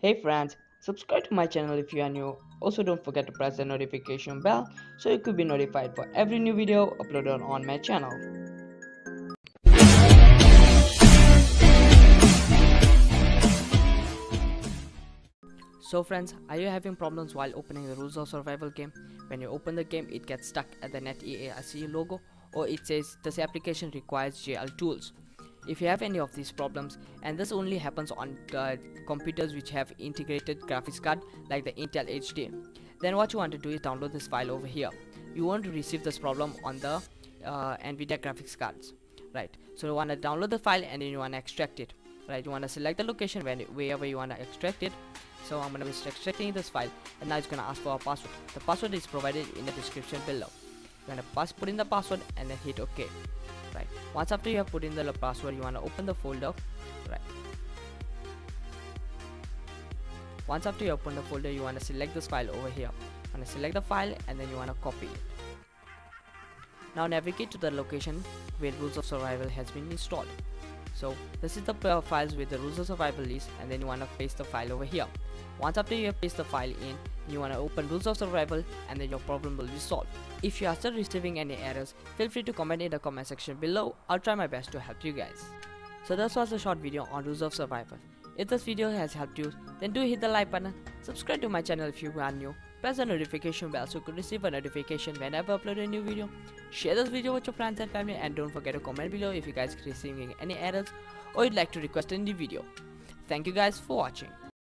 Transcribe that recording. Hey friends, subscribe to my channel if you are new. Also, don't forget to press the notification bell so you could be notified for every new video uploaded on my channel. So friends, are you having problems while opening the Rules of Survival game? When you open the game, it gets stuck at the NetEase logo, or it says this application requires GL tools. If you have any of these problems, and this only happens on computers which have integrated graphics card like the Intel HD, then what you want to do is download this file over here. You want to receive this problem on the NVIDIA graphics cards, right? So you want to download the file and then you want to extract it, right? You want to select the location wherever you want to extract it. So I'm going to be extracting this file, and now it's going to ask for a password. The password is provided in the description below. You're going to put in the password and then hit OK. Right. Once after you have put in the password, you want to open the folder. Right. Once after you open the folder, you want to select this file over here. You want to select the file and then you want to copy it. Now navigate to the location where Rules of Survival has been installed. So this is the files with the Rules of Survival is, and then you want to paste the file over here. Once after you have pasted the file in, you want to open Rules of Survival and then your problem will be solved. If you are still receiving any errors, feel free to comment in the comment section below. I'll try my best to help you guys. So this was a short video on Rules of Survival. If this video has helped you, then do hit the like button, subscribe to my channel if you are new, press the notification bell so you can receive a notification whenever I upload a new video. Share this video with your friends and family, and don't forget to comment below if you guys are receiving any errors or you'd like to request a new video. Thank you guys for watching.